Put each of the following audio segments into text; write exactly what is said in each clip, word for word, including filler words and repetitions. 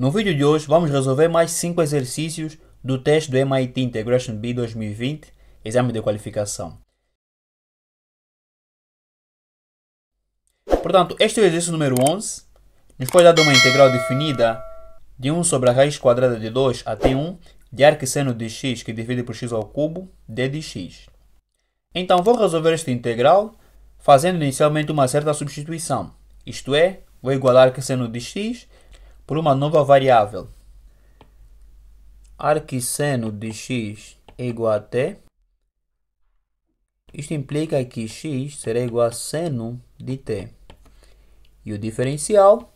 No vídeo de hoje vamos resolver mais cinco exercícios do teste do M I T Integration Bee dois mil e vinte, Exame de Qualificação. Portanto, este é o exercício número onze. Nos foi dada uma integral definida de um sobre a raiz quadrada de dois até um de arc seno de x que divide por x ao cubo d de x. Então, vou resolver esta integral fazendo inicialmente uma certa substituição, isto é, vou igualar arc seno de x por uma nova variável. Arc seno de x é igual a t. Isto implica que x será igual a seno de t. E o diferencial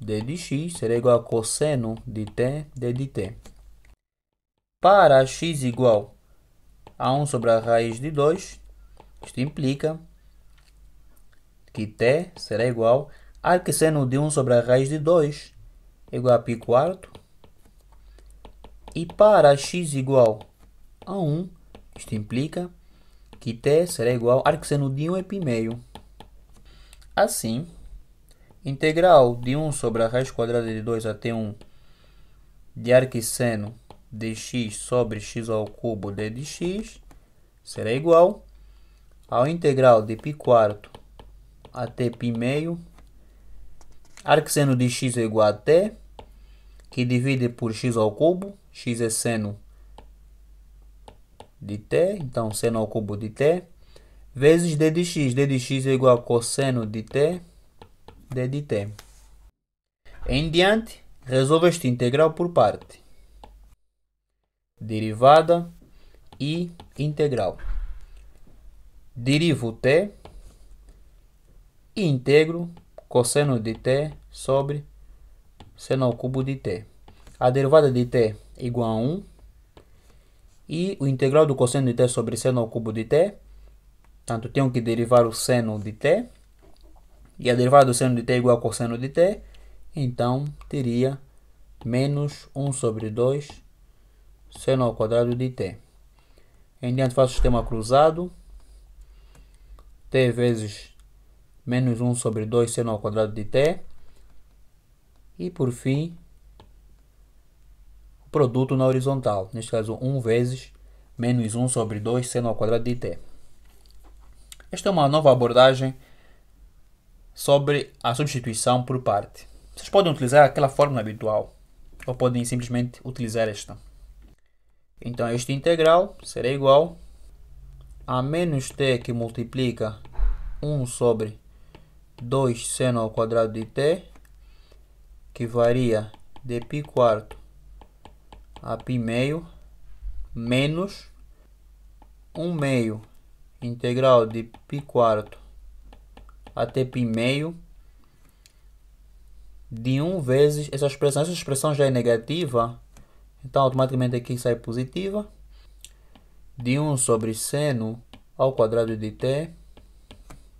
d de x será igual a cosseno de t d de t. Para x igual a um sobre a raiz de dois, isto implica que t será igual a arc seno de um sobre a raiz de dois é igual a π quarto. E para x igual a um, isto implica que t será igual a arc seno de um é π meio. Assim, integral de um sobre a raiz quadrada de dois até um de arc seno de x sobre x ao cubo d de x será igual ao integral de π quarto até π meio. Arc seno de x é igual a t, que divide por x ao cubo, x é seno de t, então seno ao cubo de t, vezes d de x, d de x é igual a cosseno de t, d de t. Em diante, resolvo esta integral por parte. Derivada e integral. Derivo t e integro cosseno de t sobre seno ao cubo de t. A derivada de t é igual a um. E o integral do cosseno de t sobre seno ao cubo de t. Portanto, tenho que derivar o seno de t. E a derivada do seno de t é igual a cosseno de t. Então, teria menos um sobre dois seno ao quadrado de t. Em diante, faço o sistema cruzado. t vezes menos um sobre dois seno ao quadrado de t. E por fim, o produto na horizontal. Neste caso, um vezes menos um sobre dois seno ao quadrado de t. Esta é uma nova abordagem sobre a substituição por parte. Vocês podem utilizar aquela fórmula habitual. Ou podem simplesmente utilizar esta. Então, esta integral será igual a menos t que multiplica um sobre dois seno ao quadrado de t, que varia de π quarto a π meio, menos um meio integral de π quarto até π meio de um vezes essa expressão. Essa expressão já é negativa, então automaticamente aqui sai positiva, de um sobre seno ao quadrado de t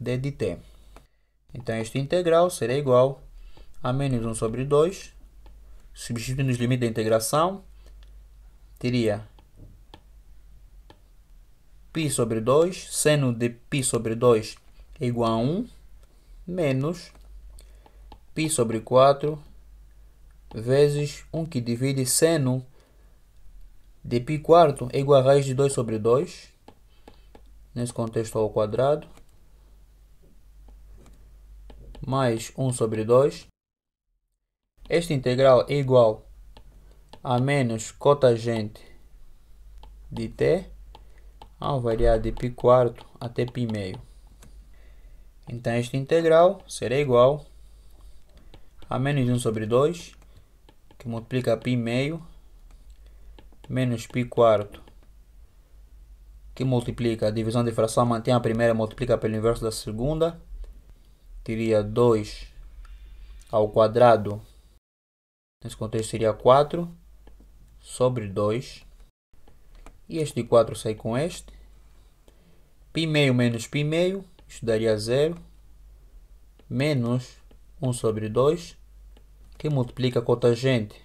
d de t. Então, esta integral será igual a menos um sobre dois, substituindo os limites da integração, teria π sobre dois, seno de π sobre dois é igual a um, menos π sobre quatro, vezes um que divide seno de π quarto é igual a raiz de dois sobre dois, nesse contexto ao quadrado, mais um sobre dois. Esta integral é igual a menos cotangente de t ao variar de π quarto até π meio. Então, esta integral será igual a menos um sobre dois, que multiplica π meio, menos π quarto, que multiplica a divisão de fração, mantém a primeira, multiplica pelo inverso da segunda, teria dois ao quadrado, nesse contexto seria quatro sobre dois, e este quatro sai com este, π meio menos π meio, isso daria zero, menos um sobre dois, que multiplica a cotangente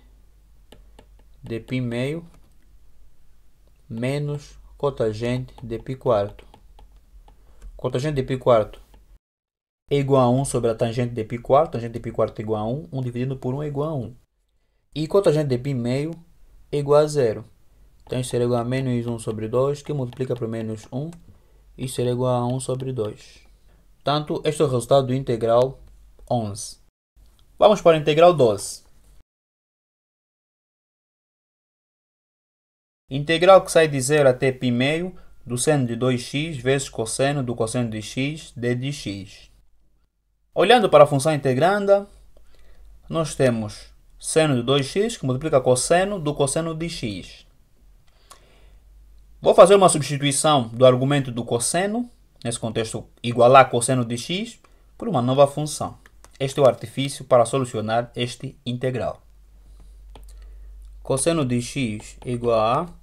de π meio, menos cotangente de π quarto. Cotangente de π quarto é igual a um sobre a tangente de π quarto, tangente de π quarto é igual a um, um dividido por um é igual a um. E cotangente de π meio é igual a zero. Então isso será igual a menos um sobre dois, que multiplica por menos um. Isso será igual a um sobre dois. Portanto, este é o resultado do integral onze. Vamos para o integral doze. Integral que sai de zero até π meio do seno de dois x vezes cosseno do cosseno de x de dx. Olhando para a função integranda, nós temos seno de dois x que multiplica cosseno do cosseno de x. Vou fazer uma substituição do argumento do cosseno, nesse contexto igualar cosseno de x, por uma nova função. Este é o artifício para solucionar este integral. Cosseno de x é igual a,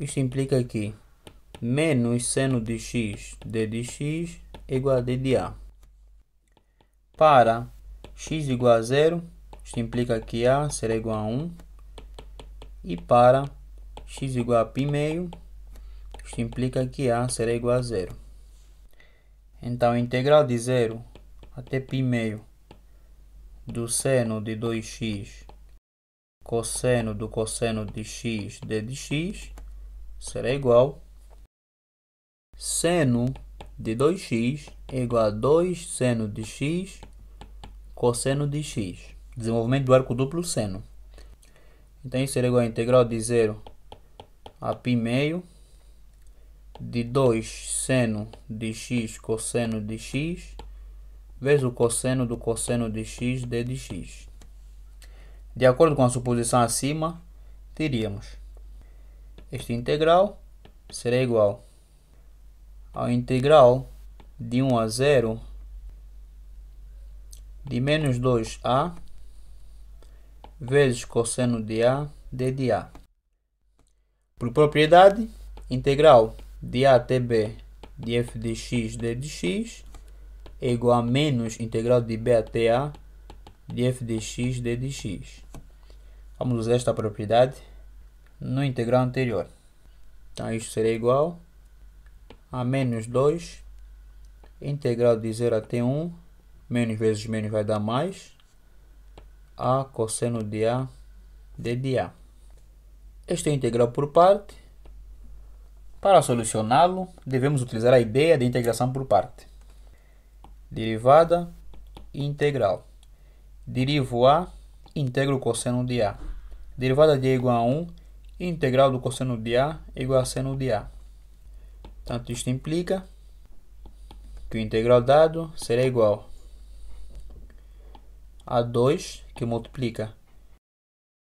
isso implica que menos seno de x d de x é igual a d de a. Para x igual a zero, isso implica que a será igual a um. E para x igual a π meio, isso implica que a será igual a zero. Então, a integral de zero até π meio do seno de dois x cosseno do cosseno de x d de x será igual seno de dois x é igual a dois seno de x cosseno de x. Desenvolvimento do arco duplo seno. Então, isso será igual a integral de zero a π meio de dois seno de x cosseno de x vezes o cosseno do cosseno de x d de x. De acordo com a suposição acima, teríamos este integral será igual ao integral de um a zero de menos dois a vezes cosseno de a d de a. Por propriedade, integral de a até b de f de x d de x é igual a menos integral de b até a de f de x d de x. Vamos usar esta propriedade no integral anterior. Então, isso será igual a menos dois integral de zero até um, menos vezes menos vai dar mais, a cosseno de a d de a. Este é o integral por parte. Para solucioná-lo, devemos utilizar a ideia de integração por parte. Derivada integral. Derivo a, integro o cosseno de a. Derivada de a igual a um, integral do cosseno de a é igual a seno de a. Portanto, isto implica que o integral dado será igual a dois, que multiplica,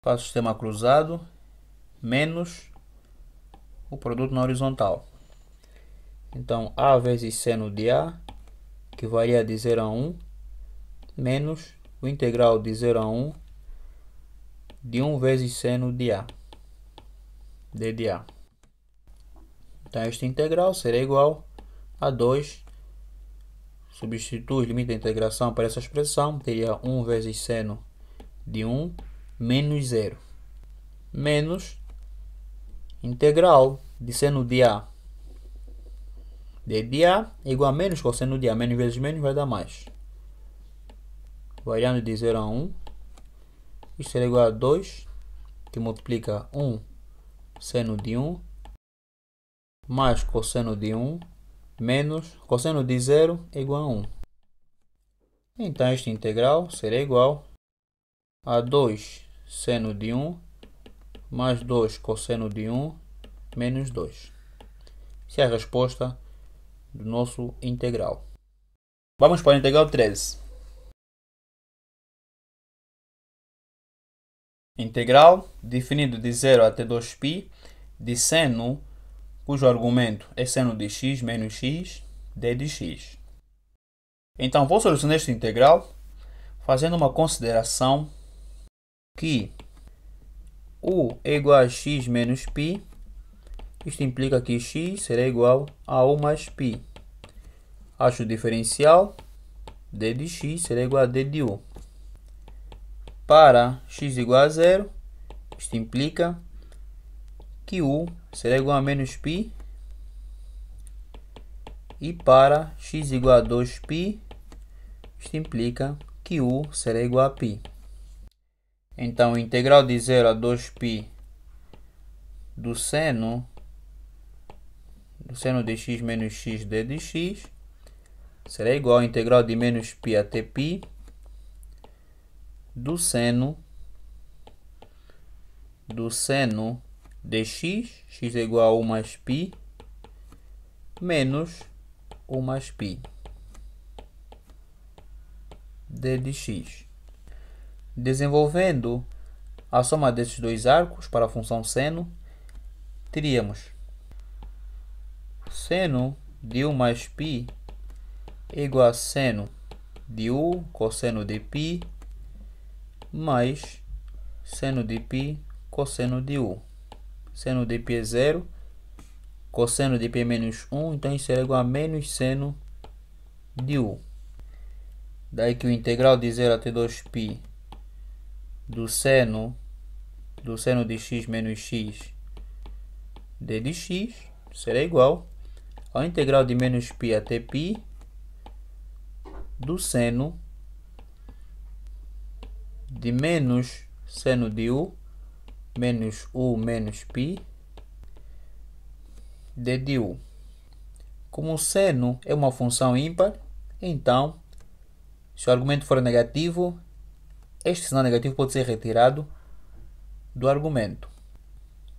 faz o sistema cruzado, menos o produto na horizontal. Então, a vezes seno de a, que varia de zero a um, menos o integral de zero a um, de um vezes seno de a, d de a. Então, este integral será igual a dois. Substitui o limite da integração para essa expressão, teria um vezes seno de um menos zero, menos integral de seno de a d de a é igual a menos cosseno de a, menos vezes menos vai dar mais, variando de zero a um, isso será igual a dois, que multiplica um seno de um mais cosseno de um menos cosseno de zero é igual a um. Então, este integral será igual a dois seno de um mais dois cosseno de um menos dois. Essa é a resposta do nosso integral. Vamos para o integral treze. Integral definido de zero até dois π de seno cujo argumento é seno de x menos x d de x. Então, vou solucionar este integral fazendo uma consideração que u é igual a x menos π. Isto implica que x será igual a u mais π. Acho o diferencial d de x será igual a d de u. Para x igual a zero, isto implica que u será igual a menos π, e para x igual a dois π, isto implica que u será igual a π. Então, integral de zero a dois π do seno, do seno de x menos x d de x, será igual a integral de menos π até π do seno, do seno de x, x é igual a um mais π, menos um mais π d de x. Desenvolvendo a soma desses dois arcos para a função seno, teríamos seno de um mais π é igual a seno de u cosseno de π mais seno de π cosseno de u. Seno de π é zero, cosseno de π é menos um, então isso será igual a menos seno de u. Daí que o integral de zero até dois π do seno, do seno de x menos x d de x será igual ao integral de menos π até π do seno de menos seno de u menos u menos π d de u. Como o seno é uma função ímpar, então se o argumento for negativo, este sinal negativo pode ser retirado do argumento.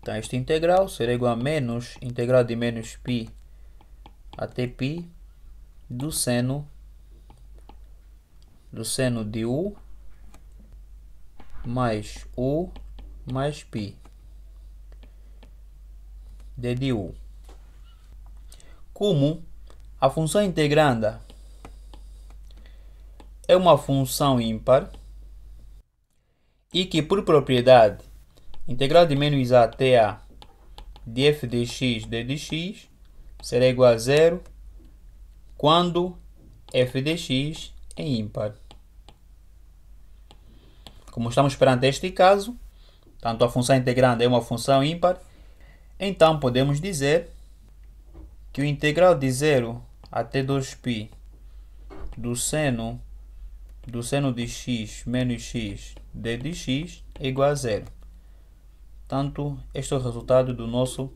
Então, este integral será igual a menos integral de menos π até π do seno, do seno de u mais u mais π d de u. Como a função integranda é uma função ímpar e que, por propriedade, integral de menos a até a de f de x d de x será igual a zero quando f de x é ímpar. Como estamos perante este caso, tanto a função integranda é uma função ímpar, então podemos dizer que o integral de zero até dois π do seno do seno de x menos x d de x é igual a zero. Portanto, este é o resultado do nosso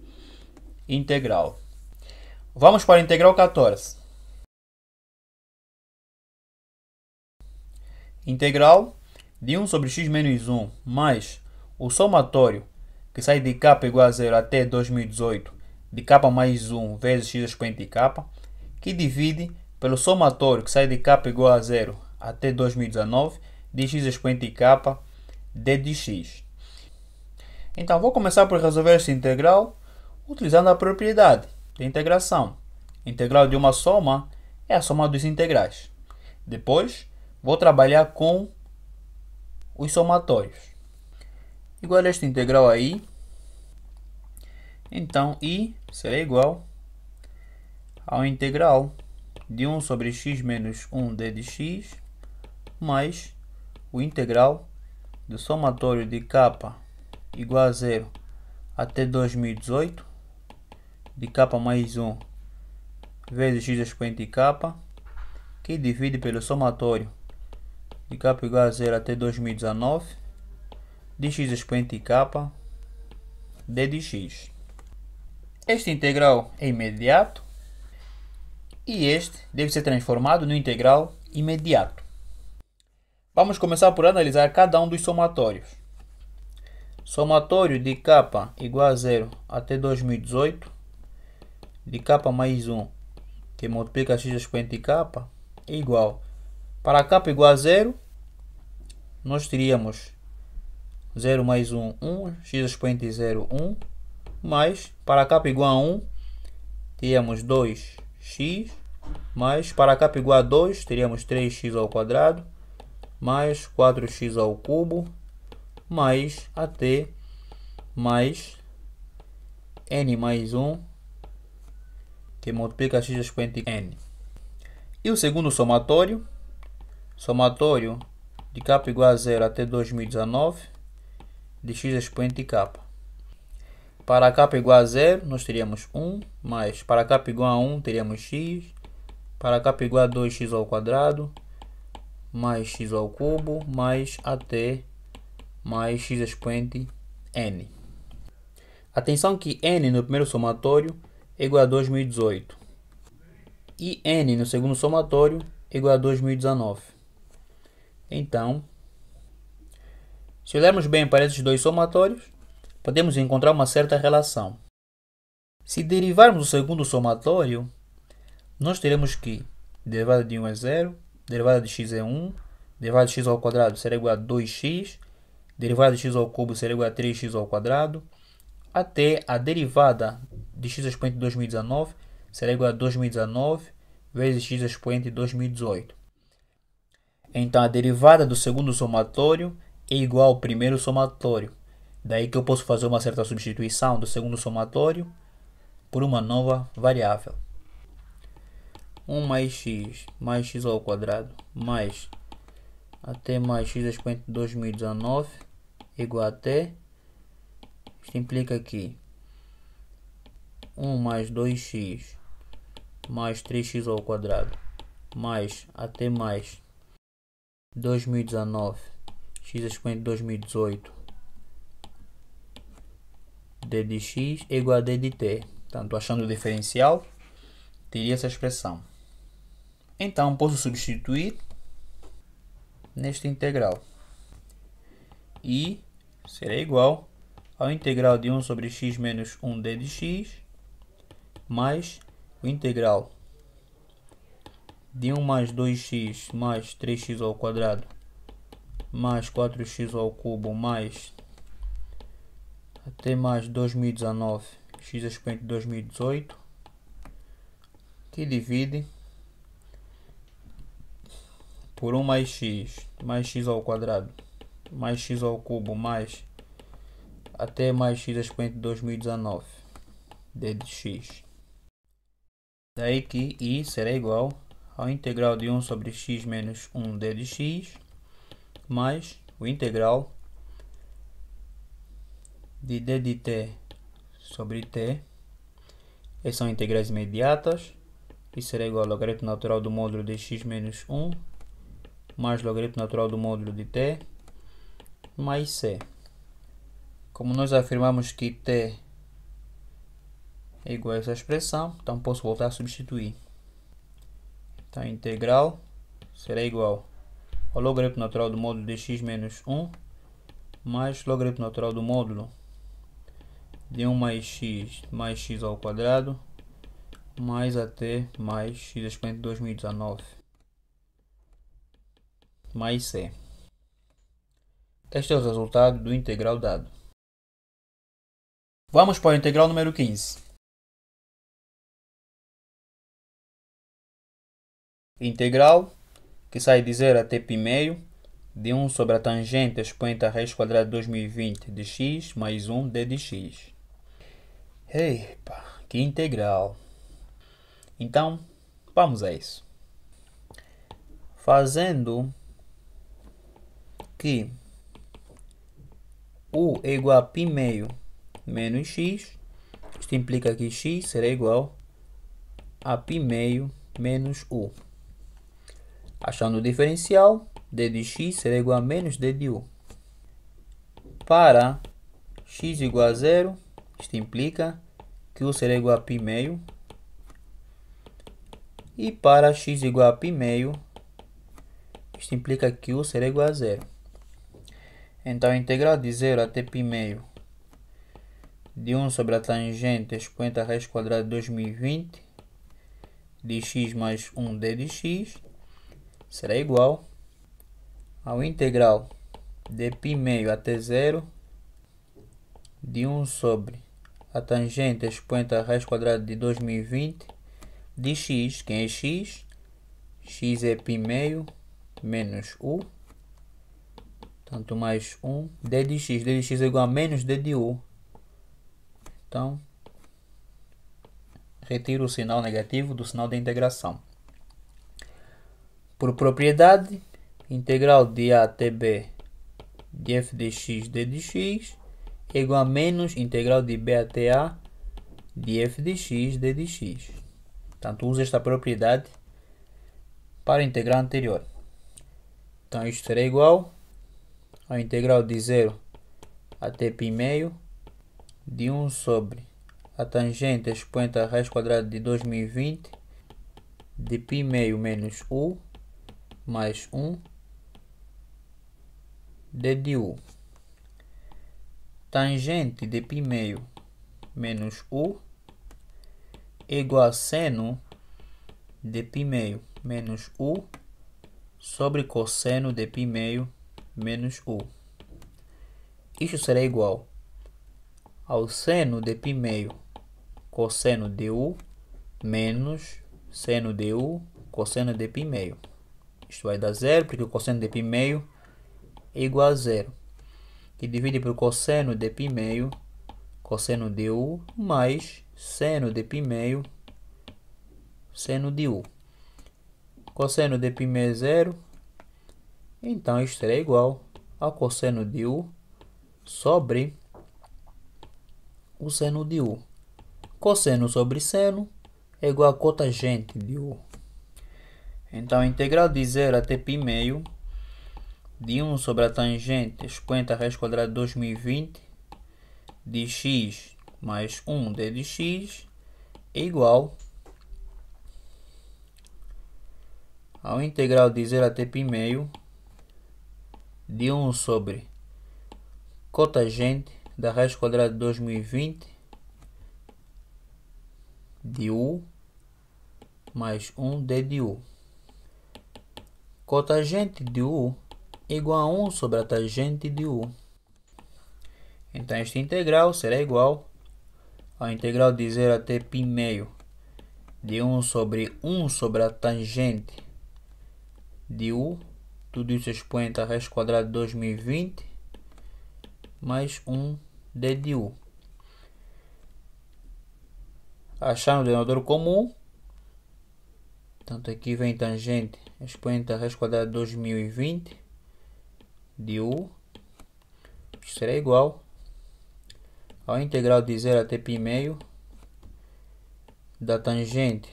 integral. Vamos para a integral quatorze. Integral de um sobre x menos um mais o somatório que sai de k igual a zero até dois mil e dezoito de k mais um vezes x expoente k, que divide pelo somatório que sai de k igual a zero até dois mil e dezenove de x expoente k d de x. Então, vou começar por resolver esta integral utilizando a propriedade de integração. Integral de uma soma é a soma dos integrais. Depois, vou trabalhar com os somatórios. Igual a esta integral a i. Então, i será igual ao integral de um sobre x menos um d de x mais o integral do somatório de k igual a zero até dois mil e dezoito de k mais um vezes x expoente k, que divide pelo somatório de k igual a zero até dois mil e dezenove de x expoente k d de x. Este integral é imediato e este deve ser transformado no integral imediato. Vamos começar por analisar cada um dos somatórios. Somatório de k igual a zero até dois mil e dezoito de k mais um que multiplica x expoente k é igual, para k igual a zero nós teríamos zero mais um, um, x expoente zero, um, mais para k igual a um teríamos dois x, mais para k igual a dois teríamos três x ao quadrado mais quatro x ao cubo mais até mais n mais um que multiplica x expoente n. E o segundo somatório, somatório de k igual a zero até dois mil e dezenove de x expoente k. Para k igual a zero nós teríamos um, mais para k igual a um teríamos x, para k igual a dois x ao quadrado mais x ao cubo mais até mais x expoente n. Atenção que n no primeiro somatório é igual a dois mil e dezoito e n no segundo somatório é igual a dois mil e dezenove. Então, se olharmos bem para esses dois somatórios, podemos encontrar uma certa relação. Se derivarmos o segundo somatório, nós teremos que derivada de um é zero, derivada de x é um, derivada de x ao quadrado será igual a dois x, derivada de x ao cubo será igual a três x ao quadrado, até a derivada de x expoente de dois mil e dezenove será igual a dois mil e dezenove vezes x expoente de dois mil e dezoito. Então a derivada do segundo somatório é igual ao primeiro somatório. Daí que eu posso fazer uma certa substituição do segundo somatório por uma nova variável. um mais x mais x ao quadrado mais até mais x expoente de dois mil e dezenove igual a até. Isto implica que um mais dois x mais três x ao quadrado mais até mais dois mil e dezenove x expoente de dois mil e dezoito d de x é igual a d de t. Portanto, achando o diferencial, teria essa expressão. Então, posso substituir nesta integral. E será igual ao integral de um sobre x menos um d de x, mais o integral de um mais dois x mais três x ao quadrado, mais quatro x ao cubo, mais até mais dois mil e dezenove x expoente de dois mil e dezoito, que divide por um mais x mais x ao quadrado mais x ao cubo mais até mais x expoente de dois mil e dezenove d de x. Daí que i será igual ao integral de um sobre x menos um d de x mais o integral de d de t sobre t. Essas são integrais imediatas e será igual ao logaritmo natural do módulo de x menos um mais logaritmo natural do módulo de t mais c. Como nós afirmamos que t é igual a essa expressão, então posso voltar a substituir. Então a integral será igual ao logaritmo natural do módulo de x menos um mais logaritmo natural do módulo de um mais x mais x ao quadrado mais até mais x expoente de dois mil e dezenove mais c. Este é o resultado do integral dado. Vamos para o integral número quinze. Integral que sai de zero até π meio de um sobre a tangente expoente à raiz quadrada de dois mil e vinte de x mais um d de x. Epa, que integral! Então, vamos a isso. Fazendo que u é igual a π meio menos x, isto implica que x será igual a π meio menos u. Achando o diferencial, d de x será igual a menos d de u. Para x igual a zero, isto implica que u será igual a π meio. E para x igual a π meio, isto implica que u será igual a zero. Então, a integral de zero até π meio de um sobre a tangente expoente à raiz quadrada de dois mil e vinte de x mais um d de x será igual ao integral de π meio até zero de um sobre a tangente expoente à raiz quadrada de dois mil e vinte de x. Quem é x? X é π meio menos u, tanto mais um d de x. D de x é igual a menos d de u. Então, retiro o sinal negativo do sinal de integração. Por propriedade, integral de a até b de f de x d de x é igual a menos integral de b até a de f de x d de x. Portanto, usa esta propriedade para a integral anterior. Então, isto será igual a integral de zero até π meio de um sobre a tangente expoente a raiz quadrada de dois mil e vinte de π meio menos u mais um d de u. Tangente de π meio menos u é igual a seno de π meio menos u sobre cosseno de π meio menos u. Isto será igual ao seno de π meio cosseno de u menos seno de u cosseno de π meio. Isto vai dar zero, porque o cosseno de π meio é igual a zero, que divide por cosseno de π meio cosseno de u mais seno de π meio seno de u. Cosseno de π meio é zero, então isto será igual ao cosseno de u sobre o seno de u. Cosseno sobre seno é igual a cotangente de u. Então, a integral de zero até π meio de um sobre a tangente expoente a raiz quadrada de dois mil e vinte de x mais um d de x é igual ao integral de zero até π meio de um sobre cotangente da raiz quadrada de dois mil e vinte de u mais um d de u. Cotangente de u é igual a um sobre a tangente de u. Então, esta integral será igual à integral de zero até π meio de um sobre um sobre a tangente de u, tudo isso expoente a raiz quadrada de dois mil e vinte, mais um d de u. Achando o denominador comum, tanto aqui vem tangente expoente a raiz quadrada de dois mil e vinte de u, que será igual ao integral de zero até π meio da tangente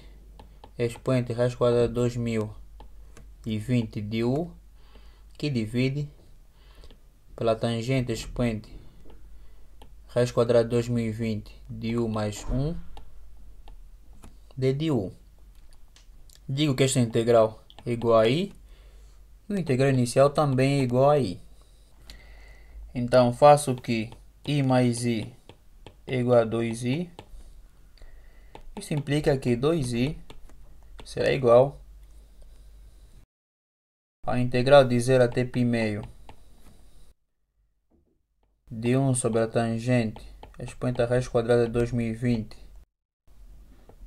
expoente a raiz quadrada de dois mil e vinte de u, que divide pela tangente expoente raiz quadrada de dois mil e vinte de u mais um d de u. Digo que esta integral é igual a i, e o integral inicial também é igual a i. Então, faço que i mais i é igual a dois i. Isso implica que dois i será igual a integral de zero até π meio de um sobre a tangente expoente a raiz quadrada de dois mil e vinte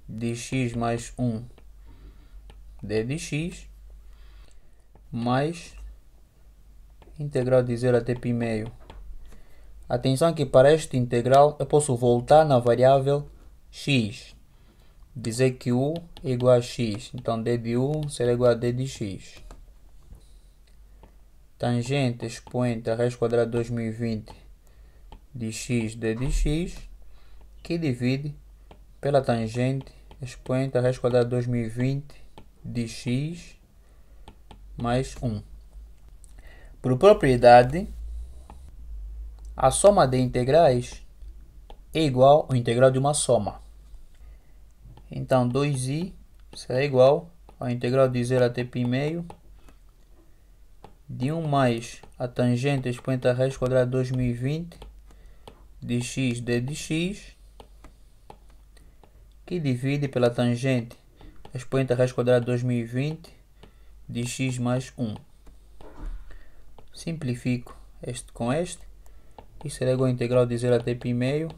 de x mais um d de x mais integral de zero até π meio. Atenção que para esta integral eu posso voltar na variável x, dizer que u é igual a x, então d de u será igual a d de x. Tangente expoente a raiz quadrada de dois mil e vinte de x d de x, que divide pela tangente expoente a raiz quadrada de dois mil e vinte de x mais um. Por propriedade, a soma de integrais é igual ao integral de uma soma. Então, dois i será igual ao integral de zero até π meio de um mais a tangente expoente a raiz quadrada de dois mil e vinte de x d de x, que divide pela tangente expoente a raiz quadrada de dois mil e vinte de x mais um. Simplifico este com este, e será igual a integral de zero até π meio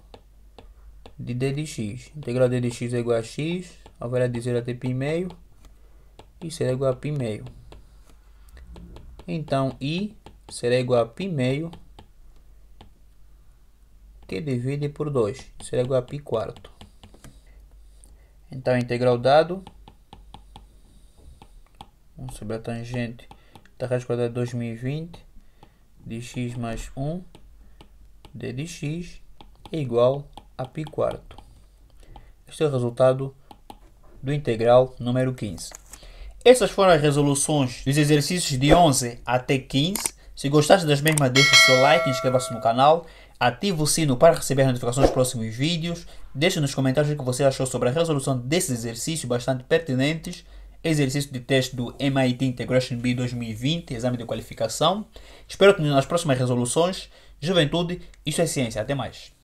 de d de x. Integral de d de x é igual a x, a variável de zero até π meio, e será igual a π meio. Então, i será igual a π meio, que divide por dois, será igual a π quarto. Então, a integral dado, um sobre a tangente da raiz quadrada de dois mil e vinte de x mais um d de x é igual a π quarto. Este é o resultado do integral número quinze. Essas foram as resoluções dos exercícios de onze até quinze Se gostaste das mesmas, deixa o seu like, inscreva-se no canal, ative o sino para receber notificações dos próximos vídeos, deixe nos comentários o que você achou sobre a resolução desses exercícios bastante pertinentes, exercício de teste do M I T Integration Bee dois mil e vinte, Exame de Qualificação. Espero que nas próximas resoluções. Juventude, isso é ciência. Até mais.